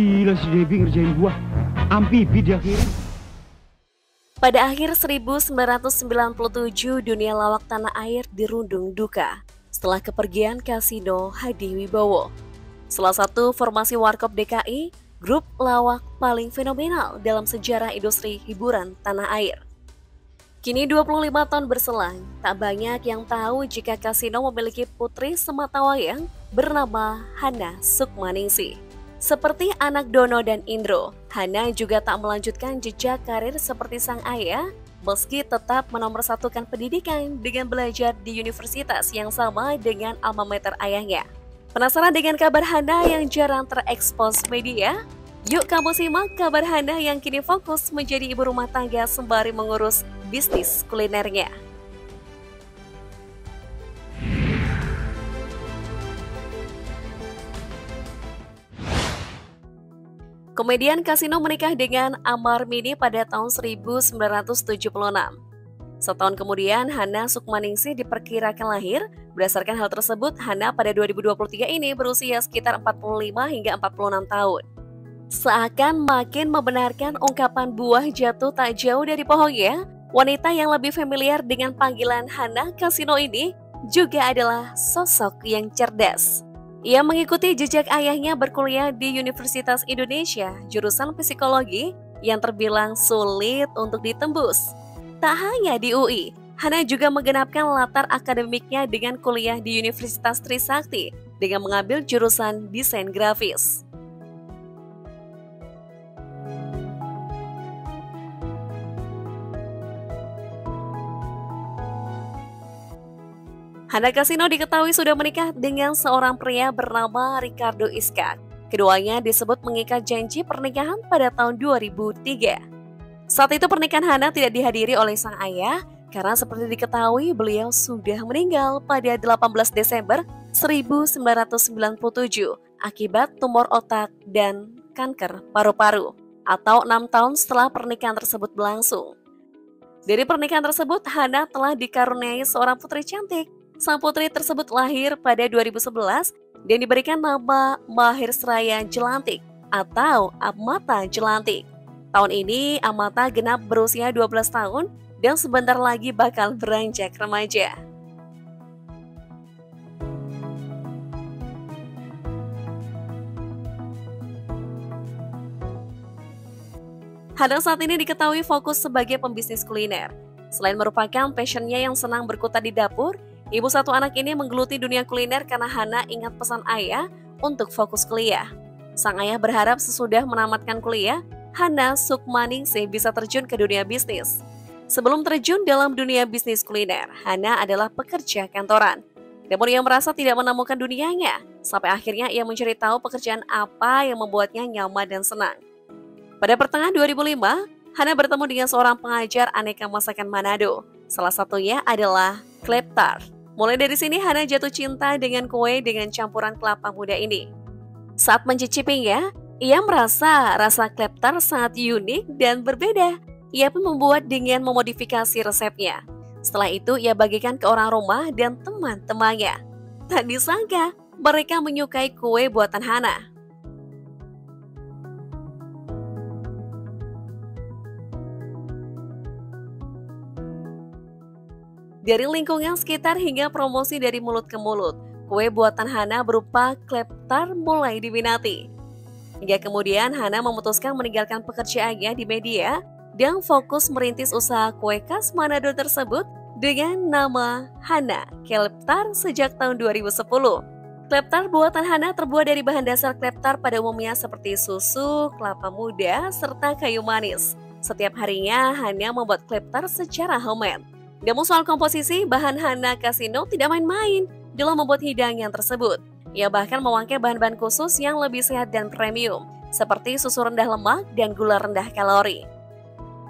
Gila si Debbie ngerjain gua. Ampibi dia kirim. Pada akhir 1997, dunia lawak tanah air dirundung duka setelah kepergian Kasino Hadiwibowo. Salah satu formasi Warkop DKI, grup lawak paling fenomenal dalam sejarah industri hiburan tanah air. Kini 25 tahun berselang, tak banyak yang tahu jika Kasino memiliki putri sematawayang bernama Hanna Sukmaningsih. Seperti anak Dono dan Indro, Hanna juga tak melanjutkan jejak karir seperti sang ayah, meski tetap menomorsatukan pendidikan dengan belajar di universitas yang sama dengan alma mater ayahnya. Penasaran dengan kabar Hanna yang jarang terekspos media? Yuk kamu simak kabar Hanna yang kini fokus menjadi ibu rumah tangga sembari mengurus bisnis kulinernya. Komedian Kasino menikah dengan Amar Mini pada tahun 1976. Setahun kemudian, Hanna Sukmaningsih diperkirakan lahir. Berdasarkan hal tersebut, Hanna pada 2023 ini berusia sekitar 45 hingga 46 tahun. Seakan makin membenarkan ungkapan buah jatuh tak jauh dari pohonnya, wanita yang lebih familiar dengan panggilan Hanna Kasino ini juga adalah sosok yang cerdas. Ia mengikuti jejak ayahnya berkuliah di Universitas Indonesia, jurusan psikologi yang terbilang sulit untuk ditembus. Tak hanya di UI, Hanna juga menggenapkan latar akademiknya dengan kuliah di Universitas Trisakti dengan mengambil jurusan desain grafis. Hanna Kasino diketahui sudah menikah dengan seorang pria bernama Ricardo Iskan. Keduanya disebut mengikat janji pernikahan pada tahun 2003. Saat itu pernikahan Hanna tidak dihadiri oleh sang ayah karena seperti diketahui beliau sudah meninggal pada 18 Desember 1997 akibat tumor otak dan kanker paru-paru atau 6 tahun setelah pernikahan tersebut berlangsung. Dari pernikahan tersebut, Hanna telah dikaruniai seorang putri cantik. Sang putri tersebut lahir pada 2011 dan diberikan nama Mahir Seraya Jelantik atau Amata Jelantik. Tahun ini Amata genap berusia 12 tahun dan sebentar lagi bakal beranjak remaja. Hanna saat ini diketahui fokus sebagai pembisnis kuliner. Selain merupakan passionnya yang senang berkutat di dapur, ibu satu anak ini menggeluti dunia kuliner karena Hanna ingat pesan ayah untuk fokus kuliah. Sang ayah berharap sesudah menamatkan kuliah, Hanna Sukmaningsih bisa terjun ke dunia bisnis. Sebelum terjun dalam dunia bisnis kuliner, Hanna adalah pekerja kantoran. Namun ia merasa tidak menemukan dunianya, sampai akhirnya ia mencari tahu pekerjaan apa yang membuatnya nyaman dan senang. Pada pertengahan 2005, Hanna bertemu dengan seorang pengajar aneka masakan Manado. Salah satunya adalah Kleptar. Mulai dari sini Hanna jatuh cinta dengan kue dengan campuran kelapa muda ini. Saat mencicipinya, ia merasa rasa kleptar sangat unik dan berbeda. Ia pun membuat dengan memodifikasi resepnya. Setelah itu ia bagikan ke orang rumah dan teman-temannya. Tak disangka, mereka menyukai kue buatan Hanna. Dari lingkungan sekitar hingga promosi dari mulut ke mulut, kue buatan Hanna berupa kleptar mulai diminati. Hingga kemudian Hanna memutuskan meninggalkan pekerjaannya di media dan fokus merintis usaha kue khas Manado tersebut dengan nama Hanna Kleptar sejak tahun 2010. Kleptar buatan Hanna terbuat dari bahan dasar kleptar pada umumnya seperti susu, kelapa muda, serta kayu manis. Setiap harinya Hanna membuat kleptar secara homemade. Namun soal komposisi, bahan Hanna Kasino tidak main-main dalam membuat hidangan tersebut. Ia bahkan memakai bahan-bahan khusus yang lebih sehat dan premium, seperti susu rendah lemak dan gula rendah kalori.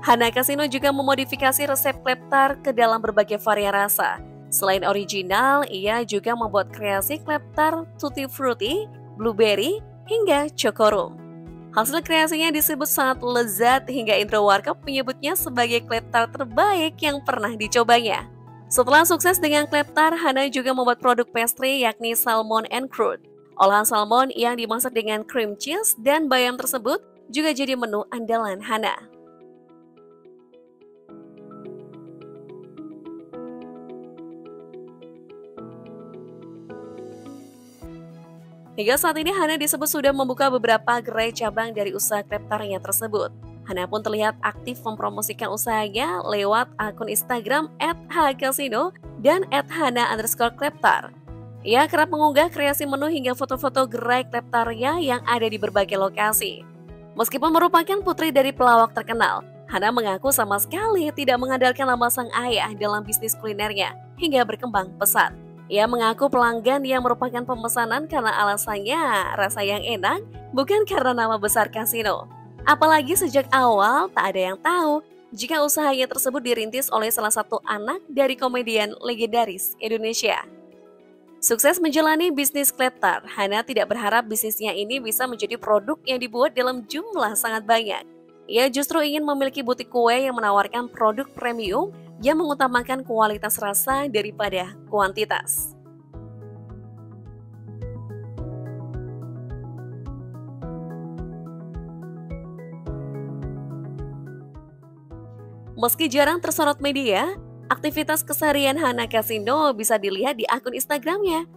Hanna Kasino juga memodifikasi resep kleptar ke dalam berbagai varian rasa. Selain original, ia juga membuat kreasi kleptar tutti frutti, blueberry, hingga chokorum. Hasil kreasinya disebut sangat lezat hingga Indro Warkop menyebutnya sebagai kleptar terbaik yang pernah dicobanya. Setelah sukses dengan kleptar, Hanna juga membuat produk pastry yakni salmon and crude. Olahan salmon yang dimasak dengan cream cheese dan bayam tersebut juga jadi menu andalan Hanna. Hingga saat ini Hanna disebut sudah membuka beberapa gerai cabang dari usaha kleptarnya tersebut. Hanna pun terlihat aktif mempromosikan usahanya lewat akun Instagram @hkasino dan @hanna_kleptar. Ia kerap mengunggah kreasi menu hingga foto-foto gerai kleptarnya yang ada di berbagai lokasi. Meskipun merupakan putri dari pelawak terkenal, Hanna mengaku sama sekali tidak mengandalkan lama sang ayah dalam bisnis kulinernya hingga berkembang pesat. Ia mengaku pelanggan yang merupakan pemesanan karena alasannya rasa yang enak, bukan karena nama besar Kasino. Apalagi sejak awal tak ada yang tahu jika usahanya tersebut dirintis oleh salah satu anak dari komedian legendaris Indonesia. Sukses menjalani bisnis kleptar, Hanna tidak berharap bisnisnya ini bisa menjadi produk yang dibuat dalam jumlah sangat banyak. Ia justru ingin memiliki butik kue yang menawarkan produk premium yang mengutamakan kualitas rasa daripada kuantitas. Meski jarang tersorot media, aktivitas keseharian Hanna Kasino bisa dilihat di akun Instagramnya.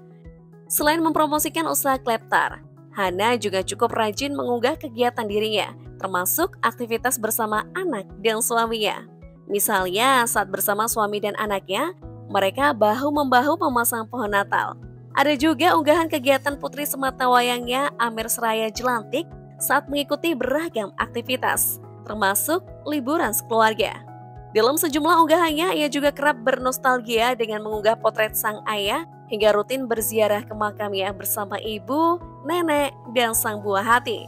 Selain mempromosikan usaha kleptar, Hanna juga cukup rajin mengunggah kegiatan dirinya, termasuk aktivitas bersama anak dan suaminya. Misalnya, saat bersama suami dan anaknya, mereka bahu-membahu memasang pohon Natal. Ada juga unggahan kegiatan putri sematawayangnya Amar Seraya Jelantik saat mengikuti beragam aktivitas, termasuk liburan sekeluarga. Dalam sejumlah unggahannya, ia juga kerap bernostalgia dengan mengunggah potret sang ayah hingga rutin berziarah ke makamnya bersama ibu, nenek, dan sang buah hati.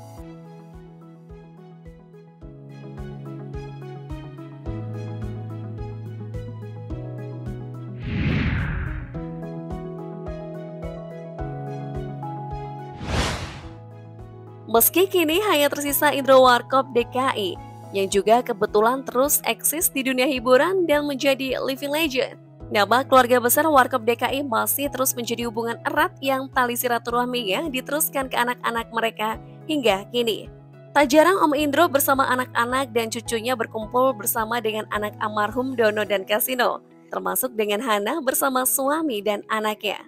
Meski kini hanya tersisa Indro Warkop DKI, yang juga kebetulan terus eksis di dunia hiburan dan menjadi living legend. Nama keluarga besar Warkop DKI masih terus menjadi hubungan erat yang tali silaturahminya diteruskan ke anak-anak mereka hingga kini. Tak jarang Om Indro bersama anak-anak dan cucunya berkumpul bersama dengan anak almarhum Dono dan Kasino, termasuk dengan Hanna bersama suami dan anaknya.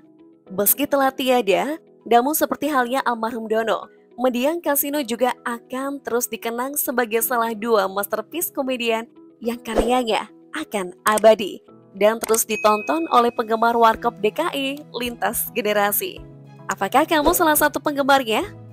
Meski telah tiada, namun seperti halnya almarhum Dono, mendiang Kasino juga akan terus dikenang sebagai salah dua masterpiece komedian yang karyanya akan abadi dan terus ditonton oleh penggemar Warkop DKI lintas generasi. Apakah kamu salah satu penggemarnya?